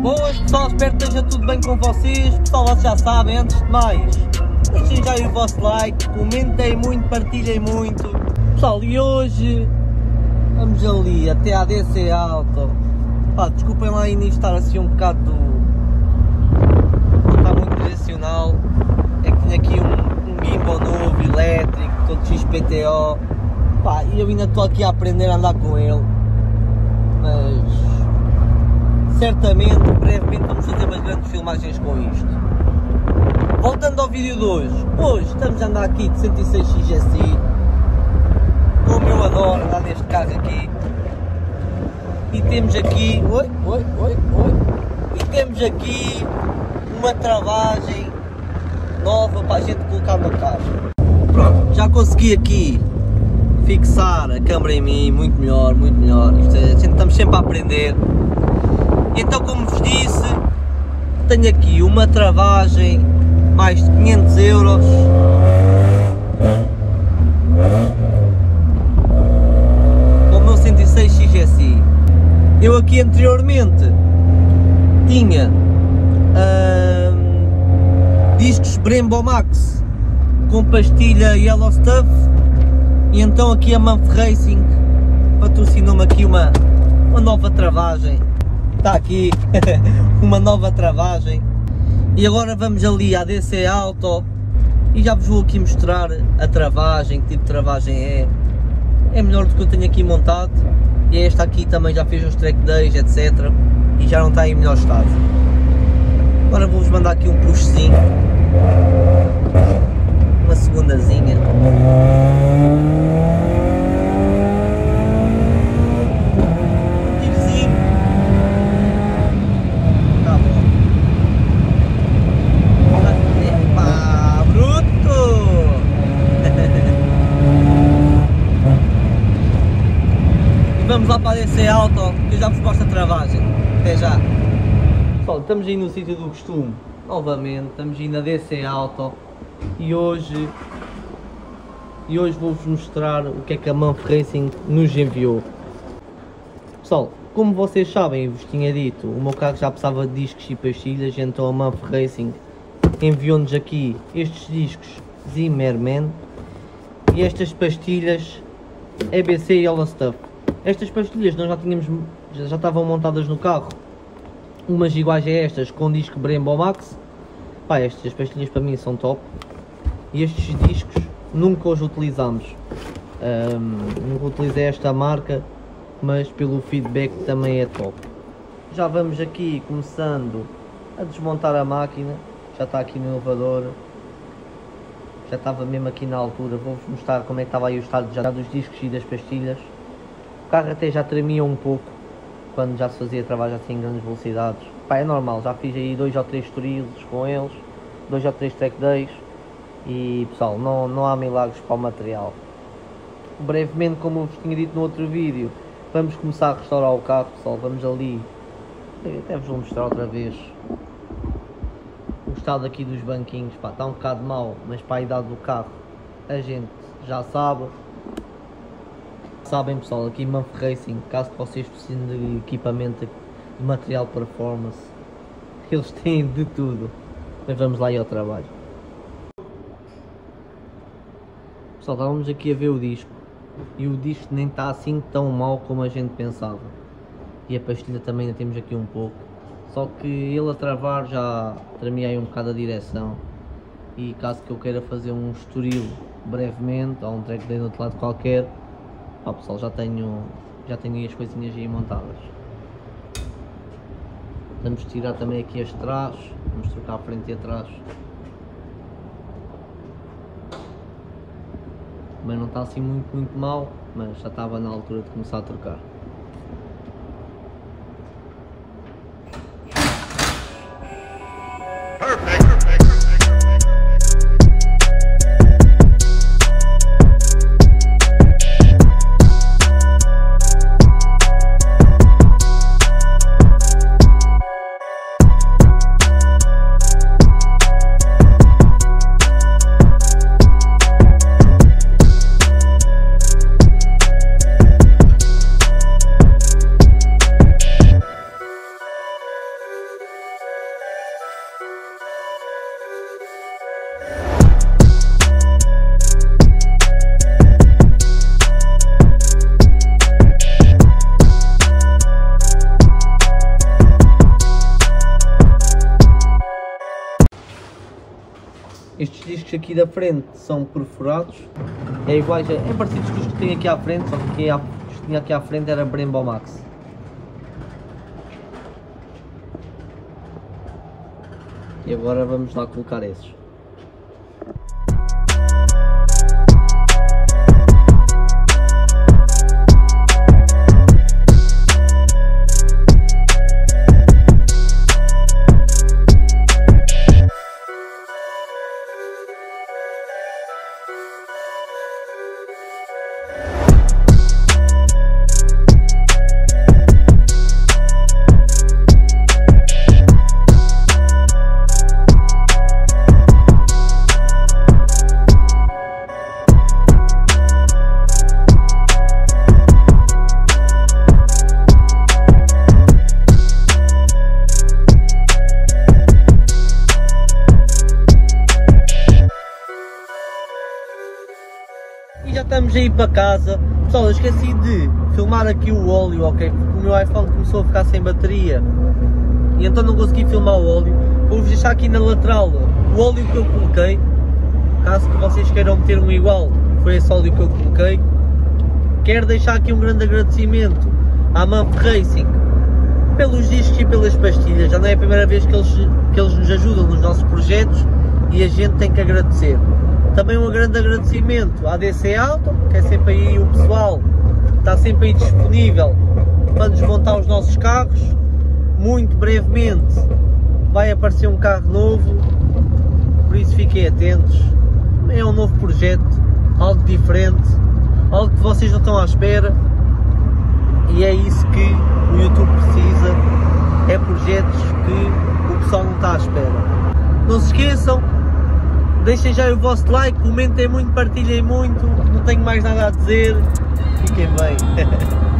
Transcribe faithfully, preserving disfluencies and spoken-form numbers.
Boas pessoal, espero que esteja tudo bem com vocês. Pessoal, vocês já sabem, antes de mais, deixem já aí o vosso like, comentem muito, partilhem muito. Pessoal, e hoje vamos ali até a D C Auto. Pá, desculpem lá ainda estar assim um bocado, está muito direcional. É que tinha aqui um, um gimbal novo, elétrico, todo X P T O. Pá, e eu ainda estou aqui a aprender a andar com ele. Mas certamente, brevemente, vamos fazer umas grandes filmagens com isto. Voltando ao vídeo de hoje. Hoje estamos a andar aqui de cento e seis X S I. Como eu adoro andar neste carro aqui. E temos aqui... Oi, oi, oi, oi. E temos aqui uma travagem nova para a gente colocar no carro. Pronto, já consegui aqui fixar a câmera em mim. Muito melhor, muito melhor. Isto é, a gente estamos sempre a aprender. Então, como vos disse, tenho aqui uma travagem mais de quinhentos euros. O meu cento e seis X S I. Eu aqui anteriormente tinha hum, discos Brembo Max com pastilha Yellowstuff. E então aqui a Manf Racing patrocinou-me aqui uma, uma nova travagem. Está aqui uma nova travagem. E agora vamos ali à D C Auto e já vos vou aqui mostrar a travagem, que tipo de travagem é. É melhor do que eu tenho aqui montado. E esta aqui também já fez uns track days, etcétera. E já não está em melhor estado. Agora vou-vos mandar aqui um pushzinho, uma segundazinha. Vamos lá para a D C Auto, que eu já vos mostro a travagem. Até já. Pessoal, estamos aí no sítio do costume. Novamente, estamos aí na D C Auto. E hoje... E hoje vou-vos mostrar o que é que a Manf Racing nos enviou. Pessoal, como vocês sabem, eu vos tinha dito, o meu carro já precisava de discos e pastilhas. Então a Manf Racing enviou-nos aqui estes discos Zimmerman e estas pastilhas E B C e Elnstop. Estas pastilhas nós já tínhamos, já, já estavam montadas no carro, umas iguais a estas com disco Brembo Max. Pá, estas pastilhas para mim são top. E estes discos nunca os utilizámos. Um, nunca utilizei esta marca, mas pelo feedback também é top. Já vamos aqui começando a desmontar a máquina. Já está aqui no elevador. Já estava mesmo aqui na altura. Vou-vos mostrar como é que estava aí o estado já dos discos e das pastilhas. O carro até já tremia um pouco quando já se fazia trabalho assim em grandes velocidades. Pá, é normal, já fiz aí dois ou três trilhos com eles, dois ou três track days e pessoal, não, não há milagres para o material. Brevemente, como eu vos tinha dito no outro vídeo, vamos começar a restaurar o carro, pessoal. Vamos ali, até vos vou mostrar outra vez o estado aqui dos banquinhos. Pá, está um bocado mau, mas para a idade do carro a gente já sabe. Sabem pessoal, aqui Manf Racing, caso vocês precisem de equipamento, de material performance, eles têm de tudo. Mas vamos lá aí ao trabalho. Pessoal, estávamos aqui a ver o disco e o disco nem está assim tão mal como a gente pensava. E a pastilha também ainda temos aqui um pouco, só que ele a travar já tremia aí um bocado a direção. E caso que eu queira fazer um estoril brevemente, ou um track day do outro lado qualquer, ah, pessoal, já tenho, já tenho aí as coisinhas aí montadas. Vamos tirar também aqui as trás, vamos trocar a frente e atrás. Também não está assim muito, muito mal, mas já estava na altura de começar a trocar. Estes discos aqui da frente são perfurados, é iguais, a, é parecidos com os que tem aqui à frente, só que quem tinha aqui à frente era Brembo Max. E agora vamos lá colocar esses. Estamos aí para casa, pessoal. Eu esqueci de filmar aqui o óleo, ok? Porque o meu iPhone começou a ficar sem bateria e então não consegui filmar o óleo. Vou-vos deixar aqui na lateral o óleo que eu coloquei, caso que vocês queiram meter um igual. Foi esse óleo que eu coloquei. Quero deixar aqui um grande agradecimento à Manf Racing pelos discos e pelas pastilhas. Já não é a primeira vez que eles, que eles nos ajudam nos nossos projetos e a gente tem que agradecer. Também um grande agradecimento à D C Auto, que é sempre aí o pessoal, está sempre aí disponível para desmontar os nossos carros. Muito brevemente vai aparecer um carro novo, por isso fiquem atentos. É um novo projeto, algo diferente, algo que vocês não estão à espera, e é isso que o YouTube precisa, é projetos que o pessoal não está à espera. Não se esqueçam, deixem já o vosso like, comentem muito, partilhem muito, não tenho mais nada a dizer, fiquem bem.